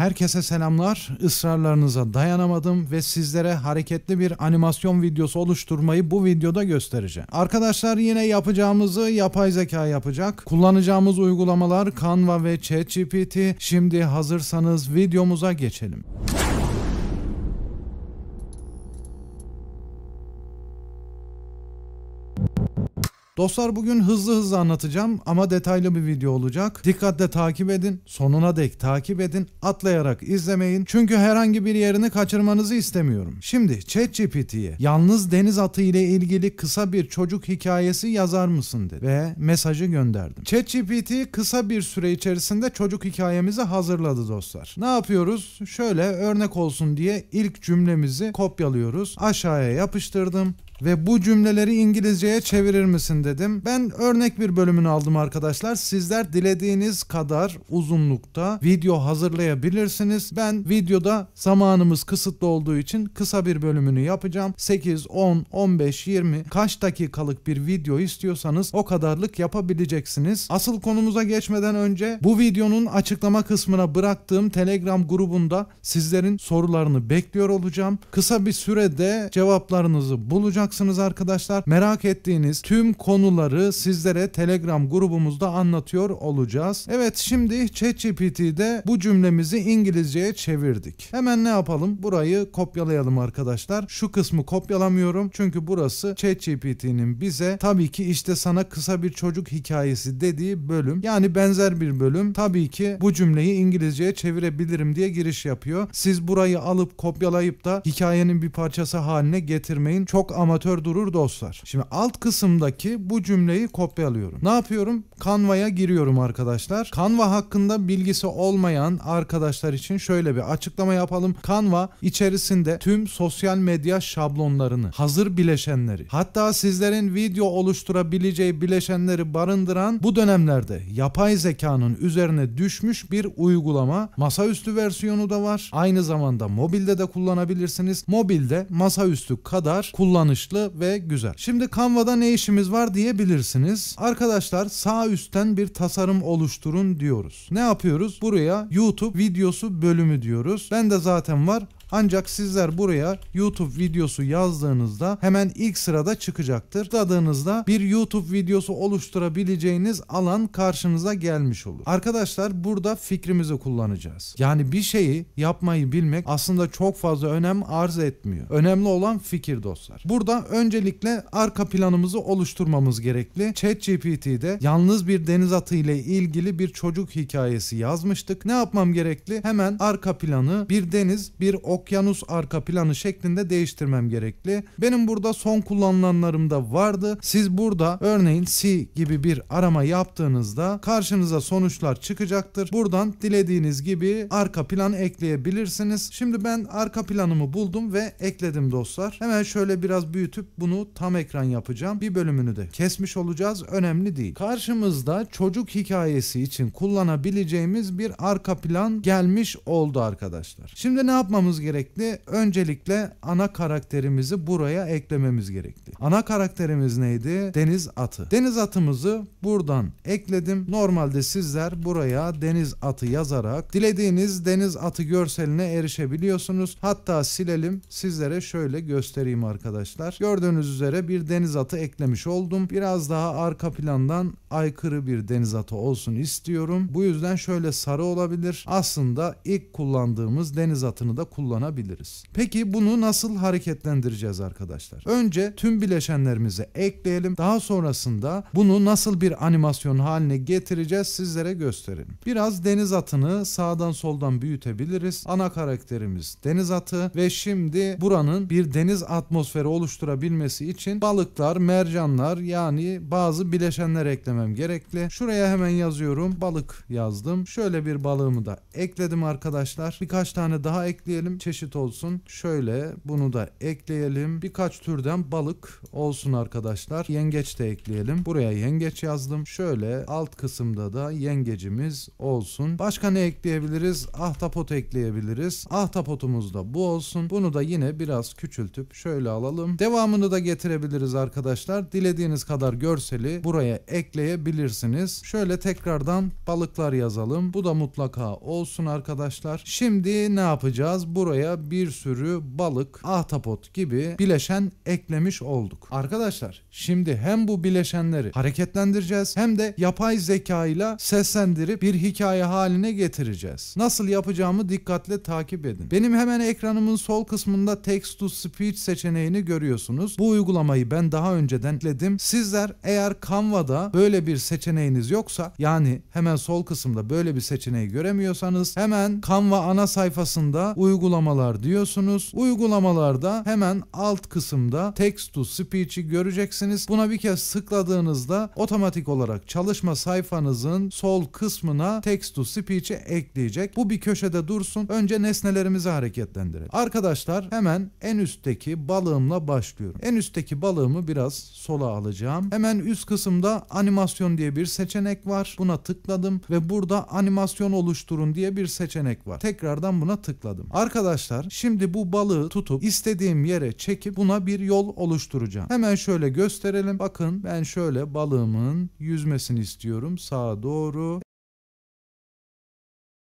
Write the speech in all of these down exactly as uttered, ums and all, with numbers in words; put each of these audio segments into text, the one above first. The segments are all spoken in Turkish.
Herkese selamlar. Israrlarınıza dayanamadım ve sizlere hareketli bir animasyon videosu oluşturmayı bu videoda göstereceğim. Arkadaşlar yine yapacağımızı yapay zeka yapacak. Kullanacağımız uygulamalar Canva ve ChatGPT. Şimdi hazırsanız videomuza geçelim. Dostlar bugün hızlı hızlı anlatacağım ama detaylı bir video olacak. Dikkatle takip edin, sonuna dek takip edin, atlayarak izlemeyin. Çünkü herhangi bir yerini kaçırmanızı istemiyorum. Şimdi ChatGPT'ye yalnız deniz atı ile ilgili kısa bir çocuk hikayesi yazar mısın dedi ve mesajı gönderdim. ChatGPT kısa bir süre içerisinde çocuk hikayemizi hazırladı dostlar. Ne yapıyoruz? Şöyle örnek olsun diye ilk cümlemizi kopyalıyoruz. Aşağıya yapıştırdım. Ve bu cümleleri İngilizceye çevirir misin dedim. Ben örnek bir bölümünü aldım arkadaşlar. Sizler dilediğiniz kadar uzunlukta video hazırlayabilirsiniz. Ben videoda zamanımız kısıtlı olduğu için kısa bir bölümünü yapacağım. sekiz, on, on beş, yirmi kaç dakikalık bir video istiyorsanız o kadarlık yapabileceksiniz. Asıl konumuza geçmeden önce bu videonun açıklama kısmına bıraktığım Telegram grubunda sizlerin sorularını bekliyor olacağım. Kısa bir sürede cevaplarınızı bulacağım. Arkadaşlar merak ettiğiniz tüm konuları sizlere Telegram grubumuzda anlatıyor olacağız. Evet, şimdi ChatGPT'de bu cümlemizi İngilizceye çevirdik. Hemen ne yapalım? Burayı kopyalayalım arkadaşlar. Şu kısmı kopyalamıyorum çünkü burası ChatGPT'nin bize tabii ki işte sana kısa bir çocuk hikayesi dediği bölüm. Yani benzer bir bölüm. Tabii ki bu cümleyi İngilizceye çevirebilirim diye giriş yapıyor. Siz burayı alıp kopyalayıp da hikayenin bir parçası haline getirmeyin. Çok ama amatör durur dostlar. Şimdi alt kısımdaki bu cümleyi kopyalıyorum. Ne yapıyorum? Canva'ya giriyorum arkadaşlar. Canva hakkında bilgisi olmayan arkadaşlar için şöyle bir açıklama yapalım. Canva içerisinde tüm sosyal medya şablonlarını, hazır bileşenleri, hatta sizlerin video oluşturabileceği bileşenleri barındıran bu dönemlerde yapay zekanın üzerine düşmüş bir uygulama. Masaüstü versiyonu da var. Aynı zamanda mobilde de kullanabilirsiniz. Mobilde masaüstü kadar kullanış ve güzel. Şimdi Canva'da ne işimiz var diyebilirsiniz. Arkadaşlar sağ üstten bir tasarım oluşturun diyoruz. Ne yapıyoruz? Buraya YouTube videosu bölümü diyoruz. Ben de zaten var. Ancak sizler buraya YouTube videosu yazdığınızda hemen ilk sırada çıkacaktır. Tıkladığınızda bir YouTube videosu oluşturabileceğiniz alan karşınıza gelmiş olur. Arkadaşlar burada fikrimizi kullanacağız. Yani bir şeyi yapmayı bilmek aslında çok fazla önem arz etmiyor. Önemli olan fikir dostlar. Burada öncelikle arka planımızı oluşturmamız gerekli. ChatGPT'de yalnız bir deniz atı ile ilgili bir çocuk hikayesi yazmıştık. Ne yapmam gerekli? Hemen arka planı bir deniz, bir ok okyanus arka planı şeklinde değiştirmem gerekli. Benim burada son kullanılanlarım da vardı. Siz burada örneğin C gibi bir arama yaptığınızda karşınıza sonuçlar çıkacaktır. Buradan dilediğiniz gibi arka plan ekleyebilirsiniz. Şimdi ben arka planımı buldum ve ekledim dostlar. Hemen şöyle biraz büyütüp bunu tam ekran yapacağım. Bir bölümünü de kesmiş olacağız. Önemli değil. Karşımızda çocuk hikayesi için kullanabileceğimiz bir arka plan gelmiş oldu arkadaşlar. Şimdi ne yapmamız gerekli? Öncelikle ana karakterimizi buraya eklememiz gerekli. Ana karakterimiz neydi? Deniz atı. Deniz atımızı buradan ekledim. Normalde sizler buraya deniz atı yazarak dilediğiniz deniz atı görseline erişebiliyorsunuz. Hatta silelim. Sizlere şöyle göstereyim arkadaşlar. Gördüğünüz üzere bir deniz atı eklemiş oldum. Biraz daha arka plandan aykırı bir deniz atı olsun istiyorum. Bu yüzden şöyle sarı olabilir. Aslında ilk kullandığımız deniz atını da kullanabiliriz. kullanabiliriz. Peki bunu nasıl hareketlendireceğiz arkadaşlar? Önce tüm bileşenlerimizi ekleyelim. Daha sonrasında bunu nasıl bir animasyon haline getireceğiz sizlere gösterelim. Biraz deniz atını sağdan soldan büyütebiliriz. Ana karakterimiz deniz atı ve şimdi buranın bir deniz atmosferi oluşturabilmesi için balıklar, mercanlar yani bazı bileşenler eklemem gerekli. Şuraya hemen yazıyorum. Balık yazdım. Şöyle bir balığımı da ekledim arkadaşlar. Birkaç tane daha ekleyelim. çeşit olsun. Şöyle bunu da ekleyelim. Birkaç türden balık olsun arkadaşlar. Yengeç de ekleyelim. Buraya yengeç yazdım. Şöyle alt kısımda da yengecimiz olsun. Başka ne ekleyebiliriz? Ahtapot ekleyebiliriz. Ahtapotumuz da bu olsun. Bunu da yine biraz küçültüp şöyle alalım. Devamını da getirebiliriz arkadaşlar. Dilediğiniz kadar görseli buraya ekleyebilirsiniz. Şöyle tekrardan balıklar yazalım. Bu da mutlaka olsun arkadaşlar. Şimdi ne yapacağız? Buraya bir sürü balık, ahtapot gibi bileşen eklemiş olduk. Arkadaşlar şimdi hem bu bileşenleri hareketlendireceğiz hem de yapay zeka ile seslendirip bir hikaye haline getireceğiz. Nasıl yapacağımı dikkatle takip edin. Benim hemen ekranımın sol kısmında text to speech seçeneğini görüyorsunuz. Bu uygulamayı ben daha önceden ekledim. Sizler eğer Canva'da böyle bir seçeneğiniz yoksa, yani hemen sol kısımda böyle bir seçeneği göremiyorsanız hemen Canva ana sayfasında uygulamalar diyorsunuz. Uygulamalarda hemen alt kısımda text to speech'i göreceksiniz. Buna bir kez tıkladığınızda otomatik olarak çalışma sayfanızın sol kısmına text to speech'i ekleyecek. Bu bir köşede dursun. Önce nesnelerimizi hareketlendirelim. Arkadaşlar hemen en üstteki balığımla başlıyorum. En üstteki balığımı biraz sola alacağım. Hemen üst kısımda animasyon diye bir seçenek var. Buna tıkladım ve burada animasyon oluşturun diye bir seçenek var. Tekrardan buna tıkladım. Arkadaşlar şimdi bu balığı tutup istediğim yere çekip buna bir yol oluşturacağım. Hemen şöyle gösterelim. Bakın ben şöyle balığımın yüzmesini istiyorum. Sağa doğru.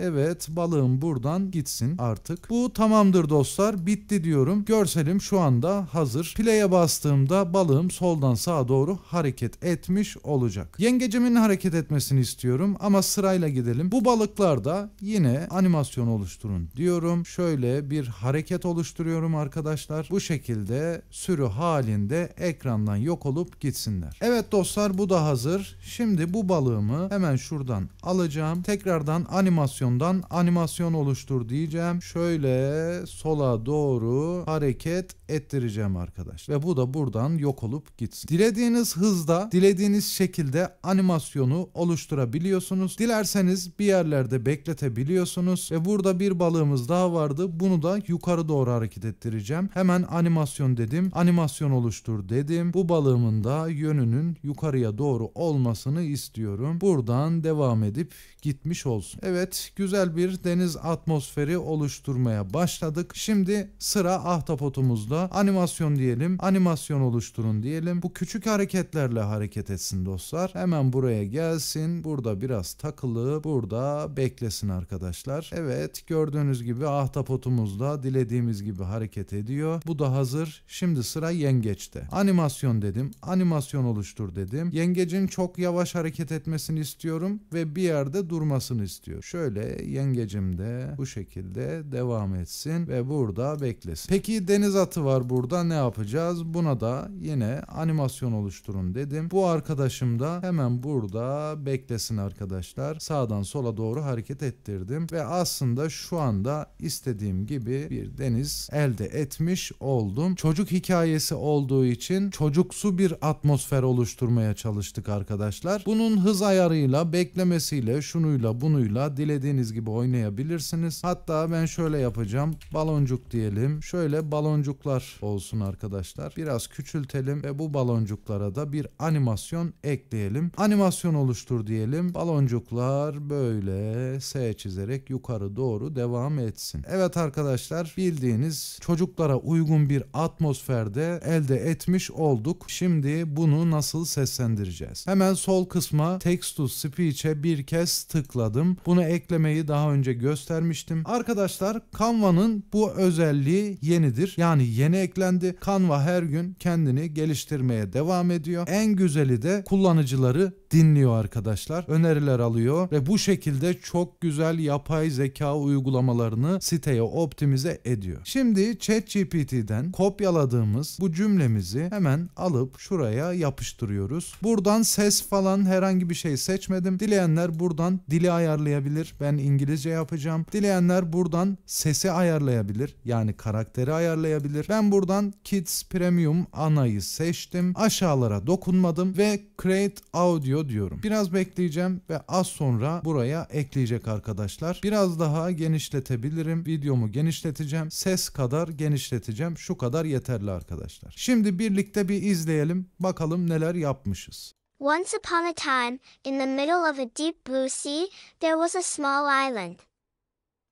Evet, balığım buradan gitsin artık. Bu tamamdır dostlar, bitti diyorum. Görselim şu anda hazır. Play'e bastığımda balığım soldan sağa doğru hareket etmiş olacak. Yengecimin hareket etmesini istiyorum ama sırayla gidelim. Bu balıklarda yine animasyon oluşturun diyorum. Şöyle bir hareket oluşturuyorum arkadaşlar. Bu şekilde sürü halinde ekrandan yok olup gitsinler. Evet dostlar, bu da hazır. Şimdi bu balığımı hemen şuradan alacağım. Tekrardan animasyon animasyon oluştur diyeceğim. Şöyle sola doğru hareket ettireceğim arkadaş. Ve bu da buradan yok olup gitsin. Dilediğiniz hızda, dilediğiniz şekilde animasyonu oluşturabiliyorsunuz. Dilerseniz bir yerlerde bekletebiliyorsunuz. Ve burada bir balığımız daha vardı. Bunu da yukarı doğru hareket ettireceğim. Hemen animasyon dedim. Animasyon oluştur dedim. Bu balığımın da yönünün yukarıya doğru olmasını istiyorum. Buradan devam edip gitmiş olsun. Evet. Güzel bir deniz atmosferi oluşturmaya başladık. Şimdi sıra ahtapotumuzda. Animasyon diyelim. Animasyon oluşturun diyelim. Bu küçük hareketlerle hareket etsin dostlar. Hemen buraya gelsin. Burada biraz takılı. Burada beklesin arkadaşlar. Evet, gördüğünüz gibi ahtapotumuzda dilediğimiz gibi hareket ediyor. Bu da hazır. Şimdi sıra yengeçte. Animasyon dedim. Animasyon oluştur dedim. Yengecin çok yavaş hareket etmesini istiyorum ve bir yerde durmasını istiyorum. Şöyle yengecim de bu şekilde devam etsin ve burada beklesin. Peki deniz atı var burada, ne yapacağız? Buna da yine animasyon oluşturun dedim. Bu arkadaşım da hemen burada beklesin arkadaşlar. Sağdan sola doğru hareket ettirdim ve aslında şu anda istediğim gibi bir deniz elde etmiş oldum. Çocuk hikayesi olduğu için çocuksu bir atmosfer oluşturmaya çalıştık arkadaşlar. Bunun hız ayarıyla, beklemesiyle, şunuyla bunuyla dilediğiniz dediğiniz gibi oynayabilirsiniz. Hatta ben şöyle yapacağım. Baloncuk diyelim. Şöyle baloncuklar olsun arkadaşlar. Biraz küçültelim ve bu baloncuklara da bir animasyon ekleyelim. Animasyon oluştur diyelim. Baloncuklar böyle S çizerek yukarı doğru devam etsin. Evet arkadaşlar, bildiğiniz çocuklara uygun bir atmosferde elde etmiş olduk. Şimdi bunu nasıl seslendireceğiz? Hemen sol kısma text to speech'e bir kez tıkladım. Bunu ekleyelim. Daha önce göstermiştim. Arkadaşlar Canva'nın bu özelliği yenidir. Yani yeni eklendi. Canva her gün kendini geliştirmeye devam ediyor. En güzeli de kullanıcıları dinliyor arkadaşlar. Öneriler alıyor ve bu şekilde çok güzel yapay zeka uygulamalarını siteye optimize ediyor. Şimdi ChatGPT'den kopyaladığımız bu cümlemizi hemen alıp şuraya yapıştırıyoruz. Buradan ses falan herhangi bir şey seçmedim. Dileyenler buradan dili ayarlayabilir. Ben İngilizce yapacağım. Dileyenler buradan sesi ayarlayabilir. Yani karakteri ayarlayabilir. Ben buradan Kids Premium Ana'yı seçtim. Aşağılara dokunmadım ve Create Audio yapıyor diyorum. Biraz bekleyeceğim ve az sonra buraya ekleyecek arkadaşlar. Biraz daha genişletebilirim. Videomu genişleteceğim. Ses kadar genişleteceğim. Şu kadar yeterli arkadaşlar. Şimdi birlikte bir izleyelim. Bakalım neler yapmışız. Once upon a time, in the middle of a deep blue sea, there was a small island.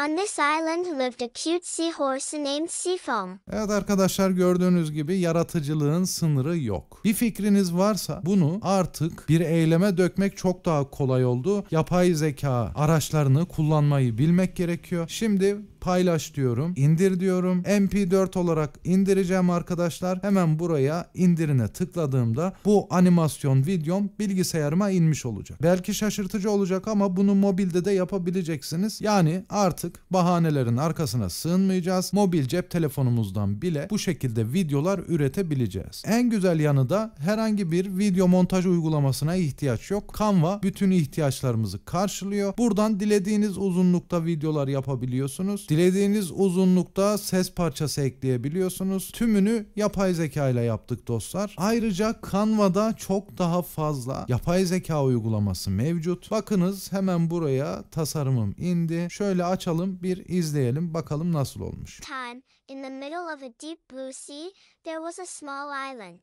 On this island lived a cute seahorse named Seafoam. Evet arkadaşlar, gördüğünüz gibi yaratıcılığın sınırı yok. Bir fikriniz varsa bunu artık bir eyleme dökmek çok daha kolay oldu. Yapay zeka araçlarını kullanmayı bilmek gerekiyor. Şimdi paylaş diyorum, indir diyorum. M P dört olarak indireceğim arkadaşlar. Hemen buraya indirine tıkladığımda bu animasyon videom bilgisayarıma inmiş olacak. Belki şaşırtıcı olacak ama bunu mobilde de yapabileceksiniz. Yani artık bahanelerin arkasına sığınmayacağız. Mobil cep telefonumuzdan bile bu şekilde videolar üretebileceğiz. En güzel yanı da herhangi bir video montaj uygulamasına ihtiyaç yok. Canva bütün ihtiyaçlarımızı karşılıyor. Buradan dilediğiniz uzunlukta videolar yapabiliyorsunuz. Dilediğiniz uzunlukta ses parçası ekleyebiliyorsunuz. Tümünü yapay zeka ile yaptık dostlar. Ayrıca Canva'da çok daha fazla yapay zeka uygulaması mevcut. Bakınız hemen buraya tasarımım indi. Şöyle açalım, bir izleyelim bakalım nasıl olmuş. Time in the middle of a deep blue sea, there was a small island.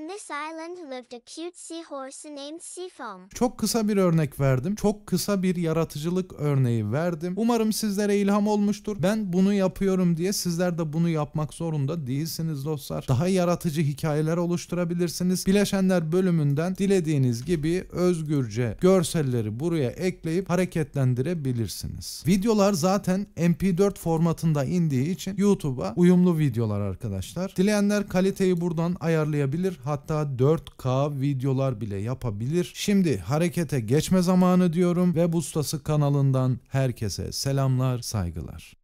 On this island lived a cute seahorse named Seafoam. Çok kısa bir örnek verdim. Çok kısa bir yaratıcılık örneği verdim. Umarım sizlere ilham olmuştur. Ben bunu yapıyorum diye sizler de bunu yapmak zorunda değilsiniz dostlar. Daha yaratıcı hikayeler oluşturabilirsiniz. Bileşenler bölümünden dilediğiniz gibi özgürce görselleri buraya ekleyip hareketlendirebilirsiniz. Videolar zaten M P dört formatında indiği için YouTube'a uyumlu videolar arkadaşlar. Dileyenler kaliteyi buradan ayarlayabilir. Hatta dört K videolar bile yapabilir. Şimdi harekete geçme zamanı diyorum. Web Ustası kanalından herkese selamlar, saygılar.